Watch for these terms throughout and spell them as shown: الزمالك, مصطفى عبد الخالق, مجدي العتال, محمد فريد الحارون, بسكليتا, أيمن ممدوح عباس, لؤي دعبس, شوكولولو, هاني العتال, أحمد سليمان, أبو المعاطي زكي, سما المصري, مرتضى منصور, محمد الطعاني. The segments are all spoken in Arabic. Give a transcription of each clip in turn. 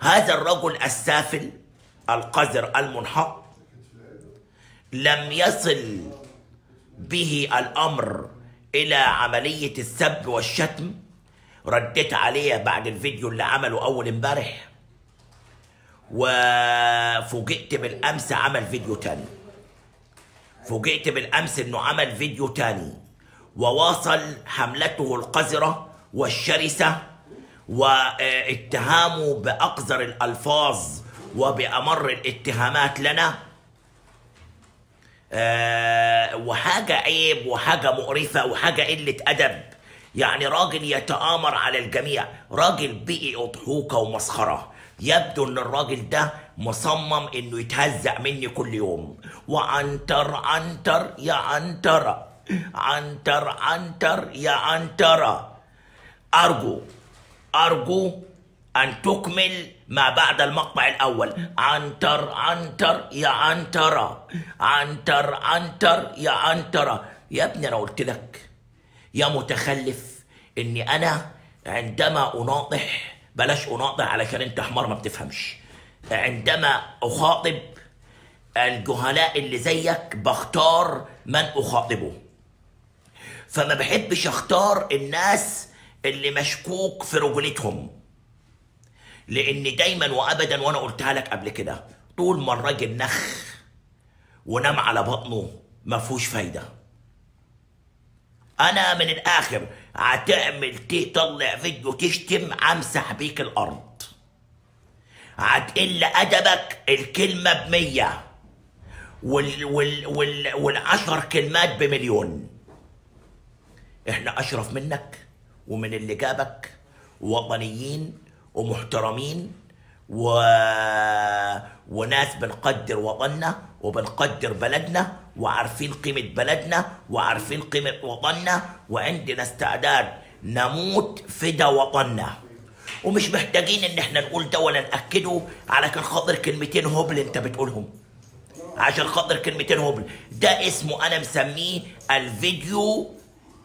هذا الرجل السافل القذر المنحط لم يصل به الأمر إلى عملية السب والشتم. رديت عليه بعد الفيديو اللي عمله أول امبارح، وفوجئت بالأمس عمل فيديو تاني، فوجئت بالأمس إنه عمل فيديو تاني وواصل حملته القذرة والشرسة واتهامه بأقذر الألفاظ وبأمر الاتهامات لنا، وحاجة عيب وحاجة مقرفة وحاجة قلة أدب. يعني راجل يتآمر على الجميع، راجل بيئي أضحوكة ومسخرة. يبدو ان الراجل ده مصمم انه يتهزأ مني كل يوم. وعنتر عنتر يا عنترة، عنتر عنتر يا عنترة. أرجو أن تكمل ما بعد المقطع الأول. عنتر عنتر يا عنترة، عنتر عنتر يا عنترة. يا ابني أنا قلت لك يا متخلف إني أنا عندما أناطح، بلاش أناطح علشان أنت حمار ما بتفهمش، عندما أخاطب الجهلاء اللي زيك بختار من أخاطبه، فما بحبش أختار الناس اللي مشكوك في رجولتهم، لأن دايما وأبدا وأنا قلتها لك قبل كده، طول ما الراجل نخ ونام على بطنه ما فيهوش فايدة. أنا من الآخر هتعمل تطلع فيديو تشتم أمسح بيك الأرض، هتقل أدبك الكلمة ب100 والعشر كلمات ب1,000,000. إحنا أشرف منك ومن اللي جابك، وطنيين ومحترمين وناس بنقدر وطننا وبنقدر بلدنا وعارفين قيمة بلدنا وعارفين قيمة وطننا، وعندنا استعداد نموت فدا وطننا، ومش محتاجين ان احنا نقول ده ولا نأكده على خاطر كلمتين هبل انت بتقولهم، عشان خاطر كلمتين هبل. ده اسمه انا مسميه الفيديو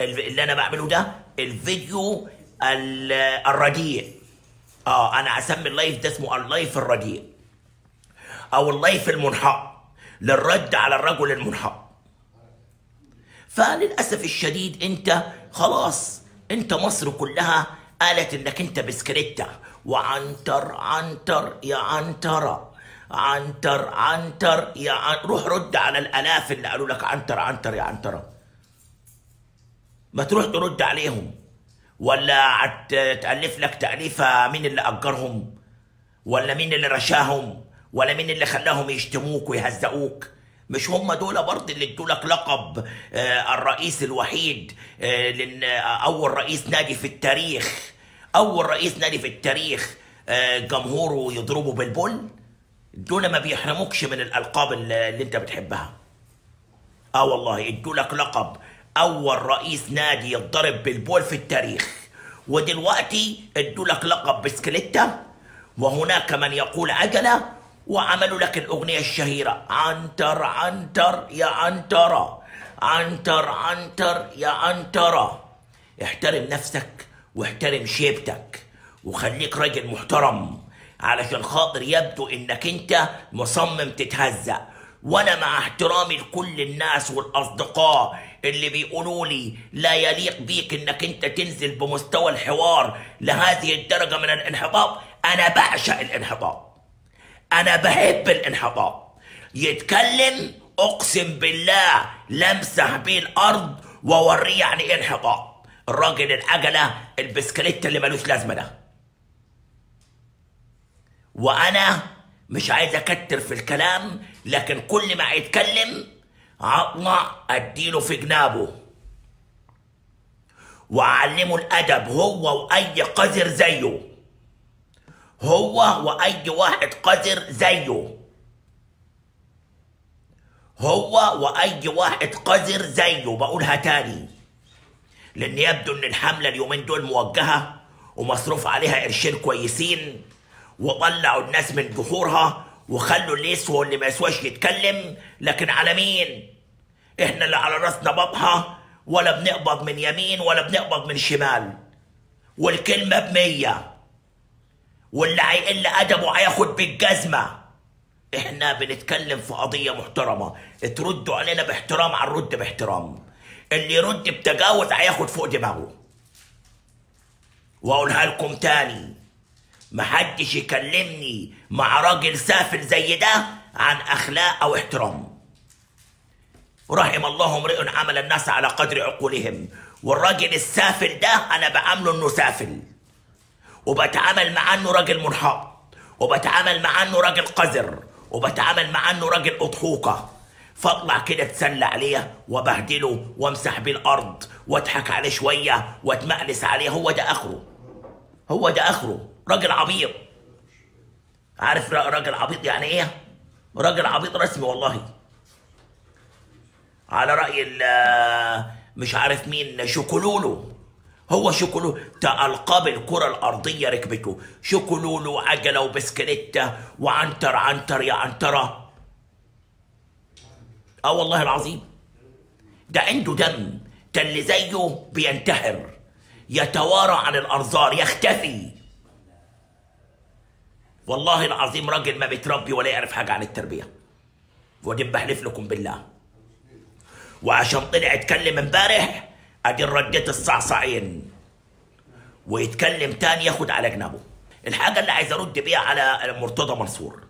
اللي انا بعمله ده الفيديو الرديء. انا اسمي اللايف ده اسمه اللايف الرديء او اللايف المنحط، للرد على الرجل المنحط. فللاسف الشديد انت خلاص، انت مصر كلها قالت انك انت بسكريتا. وعنتر عنتر يا عنترة، عنتر عنتر يا عنتر. روح رد على الالاف اللي قالوا لك عنتر عنتر يا عنترة، ما تروح ترد عليهم، ولا هتألف لك تأليفة مين اللي أجرهم، ولا مين اللي رشاهم، ولا مين اللي خلاهم يشتموك ويهزقوك. مش هم دول برضه اللي ادوا لك لقب الرئيس الوحيد، أول رئيس نادي في التاريخ، أول رئيس نادي في التاريخ جمهوره يضربه بالبل. دول ما بيحرموكش من الألقاب اللي أنت بتحبها. والله ادوا لك لقب أول رئيس نادي يتضرب بالبول في التاريخ، ودلوقتي ادوا لك لقب بسكليتا، وهناك من يقول عجلة، وعملوا لك الأغنية الشهيرة عنتر عنتر يا عنترة، عنتر عنتر يا عنترة. احترم نفسك واحترم شيبتك وخليك راجل محترم، علشان خاطر يبدو إنك أنت مصمم تتهزأ. وأنا مع احترامي لكل الناس والأصدقاء اللي بيقولوا لي لا يليق بيك إنك أنت تنزل بمستوى الحوار لهذه الدرجة من الانحطاط. أنا بعشق الانحطاط، أنا بحب الانحطاط. يتكلم أقسم بالله لمسح بيه الأرض ووريه يعني إيه انحطاط. الراجل العجلة البسكليت اللي ملوش لازمة ده. وأنا مش عايز أكتر في الكلام، لكن كل ما يتكلم هطلع أديله في جنابه وأعلمه الأدب، هو وأي قذر زيه، هو وأي واحد قذر زيه، هو وأي واحد قذر زيه. بقولها تاني لأن يبدو إن الحملة اليومين دول موجهة ومصروف عليها قرشين كويسين، وطلعوا الناس من جحورها وخلوا اللي يسوى واللي ما يسواش يتكلم. لكن على مين؟ احنا اللي على راسنا بطحه، ولا بنقبض من يمين ولا بنقبض من شمال، والكلمه ب100، واللي هيقل ادبه هياخد بالجزمه. احنا بنتكلم في قضيه محترمه، تردوا علينا باحترام، على الرد باحترام. اللي يرد بتجاوز هياخد فوق دماغه. واقولها لكم تاني، محدش يكلمني مع راجل سافل زي ده عن اخلاق او احترام. رحم الله امرئ عمل الناس على قدر عقولهم. والراجل السافل ده انا بعامله انه سافل، وبتعامل مع انه راجل منحط، وبتعامل مع انه راجل قذر، وبتعامل مع انه راجل اضحوكه. فاطلع كده اتسلى عليه وبهدله وامسح بيه الارض واضحك عليه شويه واتمألس عليه. هو ده اخره، هو ده اخره. راجل عبيط. عارف راجل عبيط يعني ايه؟ راجل عبيط رسمي والله. على رأي مش عارف مين، شوكولولو. هو شوكولولو تألقاب الكرة الأرضية ركبته. شوكولولو عجلة وبسكليتة وعنتر عنتر يا عنترة. اه والله العظيم. ده عنده دم. ده اللي زيه بينتحر، يتوارى عن الأرزار، يختفي. والله العظيم راجل ما بيتربي ولا يعرف حاجة عن التربية. ودي بحلف لكم بالله. وعشان طلع يتكلم امبارح ادي رديت الصعصعين، ويتكلم تاني ياخد على جنبه. الحاجة اللي عايز ارد بيها على مرتضى منصور.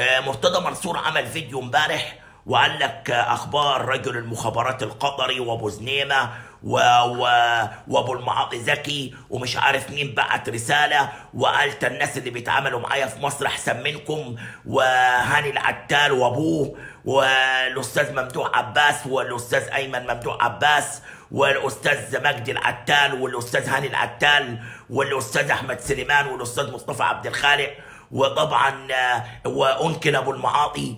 مرتضى منصور عمل فيديو امبارح وقال لك اخبار رجل المخابرات القطري وابو زنيمه وابو المعاطي زكي ومش عارف مين، بعت رساله وقال الناس اللي بيتعاملوا معايا في مصر احسن منكم، وهاني العتال وابوه والاستاذ ممدوح عباس والاستاذ ايمن ممدوح عباس والاستاذ مجدي العتال والاستاذ هاني العتال والاستاذ احمد سليمان والاستاذ مصطفى عبد الخالق، وطبعا وانكل ابو المعاطي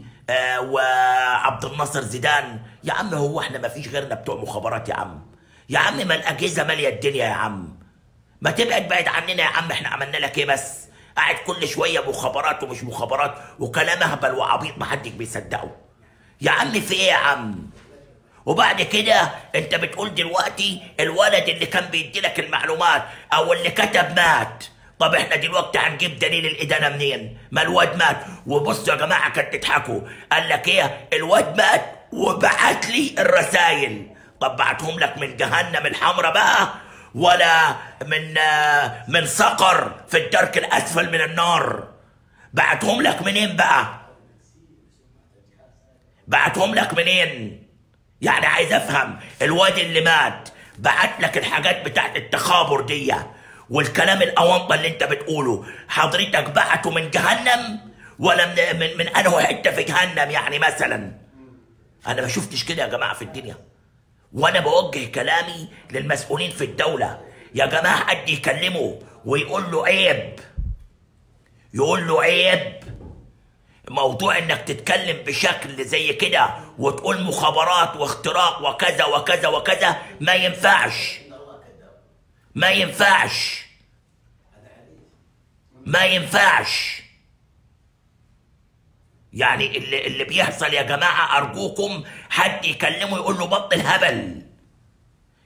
وعبد الناصر زيدان. يا عم هو احنا ما فيش غيرنا بتوع مخابرات يا عم؟ يا عم ما الاجهزه ماليه الدنيا يا عم، ما تبعد بعد عننا يا عم. احنا عملنا لك ايه بس؟ قاعد كل شويه مخابرات ومش مخابرات وكلام اهبل وعبيط ما حدش بيصدقه. يا عم في ايه يا عم؟ وبعد كده انت بتقول دلوقتي الولد اللي كان بيدي لك المعلومات او اللي كتب مات. طب احنا دلوقتي هنجيب دليل الادانه منين؟ ما الواد مات. وبصوا يا جماعه كانت تضحكوا، قال لك ايه؟ الواد مات وبعت لي الرسايل. طب بعتهم لك من جهنم الحمرا بقى ولا من صقر في الدرك الاسفل من النار؟ بعتهم لك منين بقى؟ بعتهم لك منين؟ يعني عايز افهم. الواد اللي مات بعت لك الحاجات بتاعت التخابر دي والكلام الاونطه اللي انت بتقوله، حضرتك بعته من جهنم ولا من انهي حته في جهنم يعني مثلا؟ انا ما شفتش كده يا جماعه في الدنيا. وانا بوجه كلامي للمسؤولين في الدوله، يا جماعه حد يكلمه ويقول له عيب، يقول له عيب. موضوع انك تتكلم بشكل زي كده وتقول مخابرات واختراق وكذا وكذا وكذا ما ينفعش، ما ينفعش، ما ينفعش. يعني اللي بيحصل يا جماعه ارجوكم حد يكلمه يقول له بطل هبل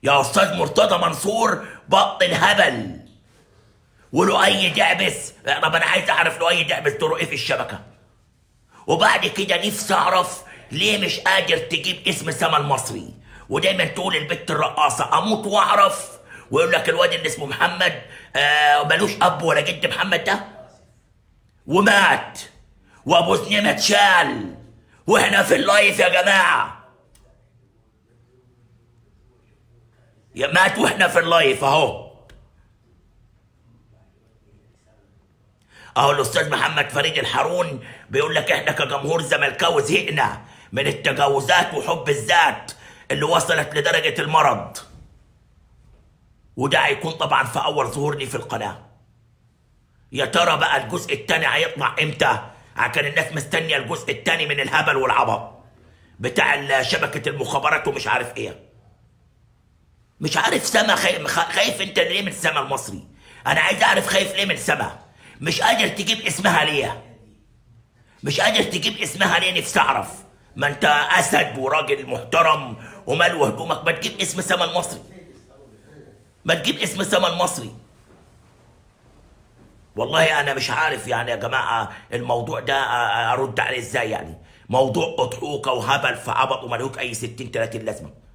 يا استاذ مرتضى منصور، بطل هبل. ولؤي دعبس، طب انا عايز اعرف لؤي دعبس دوره ايه في الشبكه؟ وبعد كده نفسي اعرف ليه مش قادر تجيب اسم سما المصري ودايما تقول البت الرقاصه. اموت واعرف. ويقول لك الواد اللي اسمه محمد ملوش اب ولا جد محمد ده ومات، وابو زنيمه اتشال، واحنا في اللايف يا جماعه. يا مات واحنا في اللايف اهو. اهو الاستاذ محمد فريد الحارون بيقول لك احنا كجمهور زملكاوي زهقنا من التجاوزات وحب الذات اللي وصلت لدرجه المرض. وده هيكون طبعا في اول ظهور لي في القناه. يا ترى بقى الجزء الثاني هيطلع امتى؟ عشان الناس مستنيه الجزء الثاني من الهبل والعبط بتاع شبكه المخابرات ومش عارف ايه. مش عارف سما خايف انت ليه من سما المصري؟ انا عايز اعرف خايف ليه من سما؟ مش قادر تجيب اسمها ليه؟ مش قادر تجيب اسمها ليه؟ نفسي اعرف. ما انت اسد وراجل محترم وملوه هدومك، ما تجيب اسم سما المصري، ما تجيب اسم سما المصري. والله انا مش عارف يعني يا جماعه الموضوع ده ارد عليه ازاي، يعني موضوع اضحوكه وهبل في عبط وملهوش اي 60 30 لازمه.